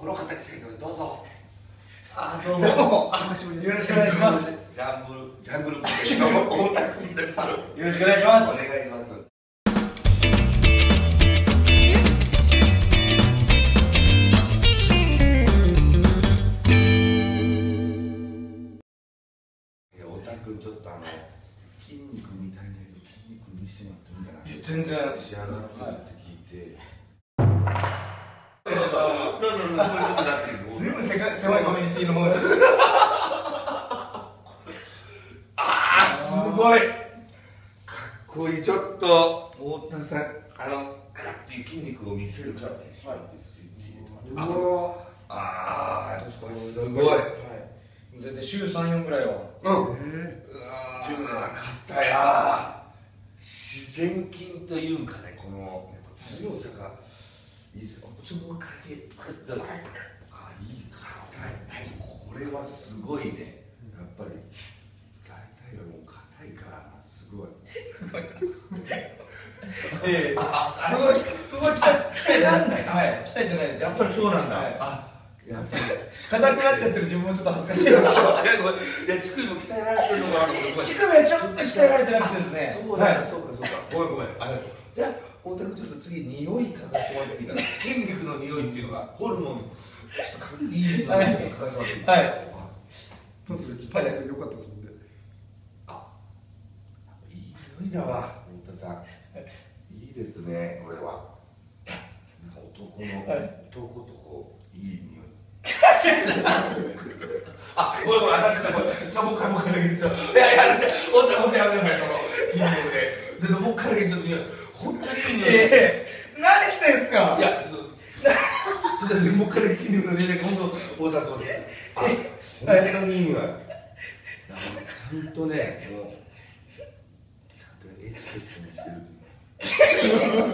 この方に先ほどどうぞ。あ、どうも。よろしくお願いします。ジャングルポケットの太田君です。よろしくお願いします。お願いします。太田君ちょっと筋肉みたいだけど筋肉見せてもらっていいかな。全然仕上がって聞いて。ずいぶん狭いコミュニティのものです。あー、すごいかっこいい。ちょっと太田さん、ガッていう筋肉を見せるからです。ああ、すごい。全然週3、4ぐらいは十分なかったや。自然筋というかね、この強さがいいですよ。ちょっともう一回だけ。あ、いいか。これはすごいね。やっぱり大体がもう硬いからな。すごい。あ、そこ期待なんない。はい。期待じゃない。やっぱりそうなんだ。あ、やっぱり硬くなっちゃってる自分もちょっと恥ずかしいです。いや、乳首も鍛えられてるのがある。乳首はちょっと鍛えられてなくてですね。そうだ。そうかそうか。ごめんごめん。じゃあ。太田君、ちょっと次、匂い嗅がせてもらっていいかな。筋肉の匂いっていうのが、ホルモン、ちょっとかっこいい匂い嗅がせてもらっていいかな。はい。ちょっと引っ張り合いよかったですもんね。あ、いい匂いだわ、太田さん。いいですね、これは。なんか男とこう、いい匂い。あ、これこれ、当たってた、これ。じゃあ、もう一回、もう一回だけでしょ。いやいや、太田さん、本当にやめてください、その筋肉で。ちょっともう一回だけちょっと匂い。本当にいい。何してんすか。いや、ちょっともう一回筋肉の年齢今度大沢さん。本当にいいわ。ちゃんとね、ちゃんとエッチセットもして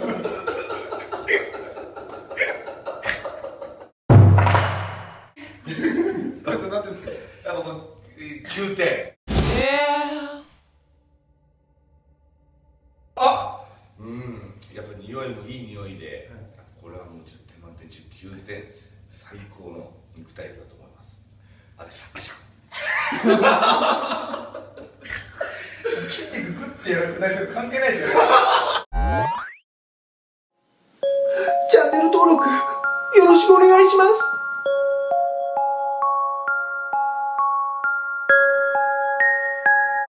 る。これ何ですか。あ、これ9点。やっぱり匂いもいい匂いで、これはもう10点満点中9点、最高の肉体だと思います。あしゃあしゃ筋肉グッてやらなくなると関係ないですよね。